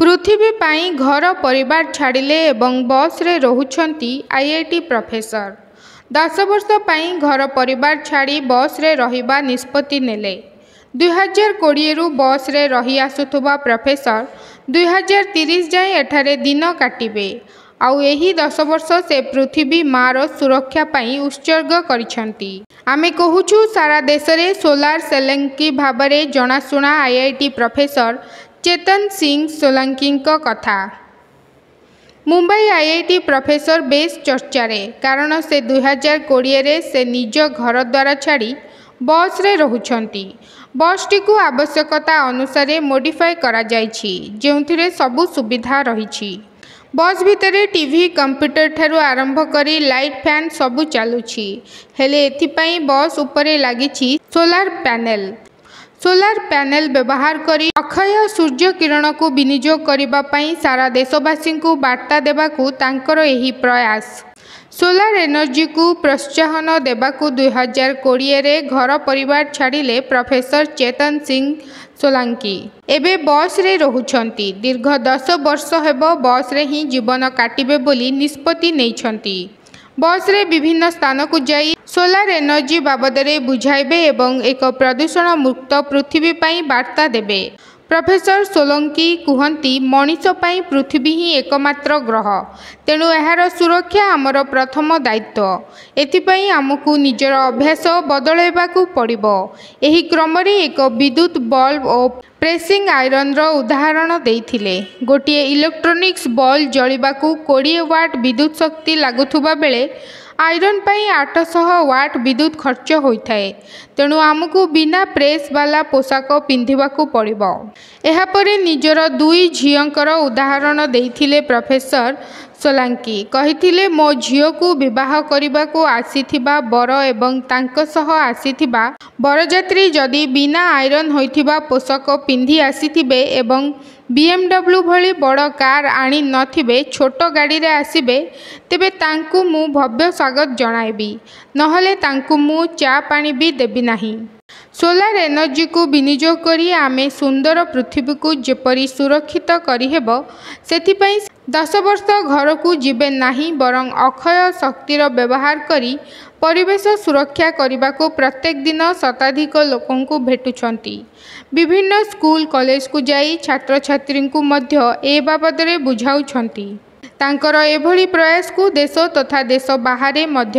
पृथ्वी पाई घर परिवार छाड़िले एवं बस रे रहुछंती आईआईटी प्रोफेसर। 10 वर्ष पाई घर परिवार छाड़ी बस रे रहिबा निष्पत्ति नेले। 2020 रु बस रे रही आसुथुबा प्रोफेसर 2030 जाए एठारे दिन काटिबे। आउ एही 10 वर्ष से पृथ्वी मारो सुरक्षा पाई उत्सर्ग करिछंती। आमे कहूछु सारा देश रे सोलार सोलंकी भाबरे जणाशुणा आईआईटी प्रोफेसर चेतन सिंह सोलंकी कथा। मुंबई आईआईटी प्रोफेसर बेस चर्चारे कारण से 2020 से निज घर द्वारा छाड़ी बस रे रहुछंती। बसटी को आवश्यकता अनुसार मोडिफाई करा जाइछि, जेउथिरे सबु सुविधा रहिछि। बस भितरे टीवी कंप्यूटर ठारू आरंभ करी लाइट फैन सबु चालुछि। हेले एथिपाई बस उपरे लागिछि सोलार पैनल। सोलार पैनल व्यवहार करी अक्षय सूर्य किरण को विनियोग करिबा पई सारा देशवासी को वार्ता देबाकू तांकर एही प्रयास। सोलार एनर्जी को प्रोत्साहन देवाकू 2020 रे घर परिवार छाड़िले प्रोफेसर चेतन सिंह सोलंकी। एबे बस रे रहुछंती। दीर्घ 10 वर्ष हेब बस रे ही जीवन काटिबे बोली निष्पत्ति नैछंती। बस रे विभिन्न स्थान को जाई सोलार एनर्जी बाबदरे बुझाइबे एवं एक प्रदूषण मुक्त पृथ्वी पाई वार्ता देबे। प्रोफेसर सोलंकी कहती मनीष पाई पृथ्वी ही एकमात्र ग्रह, तेणु यार सुरक्षा आमर प्रथम दायित्व। एथिपाई आमकू निजर अभ्यास बदलैबाकू पड़िबो। एही क्रमरे एक विद्युत बल्ब और प्रेसिंग आयरन रो उदाहरण देइथिले। गोटे इलेक्ट्रोनिक्स बल्ब जळिबाकू 20 वाट विद्युत शक्ति लागुथुबा बेले आयरन पाई 800 वाट विद्युत खर्च होता है। तेणु आमको बिना प्रेस वाला पोशाक पिंधिवाकू पड़िबो। एहापरे निजर 2 झियंकर उदाहरण देइथिले प्रोफेसर सोलंकी। कहिथिले मो झियो को विवाह करिबाकू आसीथिबा बर एवं तांको सह आसीथिबा बरजात्री जदि बिना आयरन होइथिबा पोशाक पिंधि आसीथिबे एवं BMW भली बड़ कार आनी नथिबे, छोट गाड़ी रे आसीबे, तेबे तांकू मु भव्य स्वागत जणाइबी, नहले तांकू मु चा पानी भी देबी नाही। सोलार एनर्जी को विनियोग करी आमे सुंदर पृथ्वी को जेपरी सुरक्षित करिहेबो सेथिपई 10 वर्ष घर को जीवे नाही बरं अक्षय शक्तिर व्यवहार करी परिवेश सुरक्षा करने को प्रत्येक दिन शताधिक लोकों को भेटुछंती। विभिन्न स्कूल कॉलेज को जाई छात्र छात्री को मध्य ए बाबद बुझाउछंती। तांकर एभली प्रयास को देश तथा देश बाहर मध्य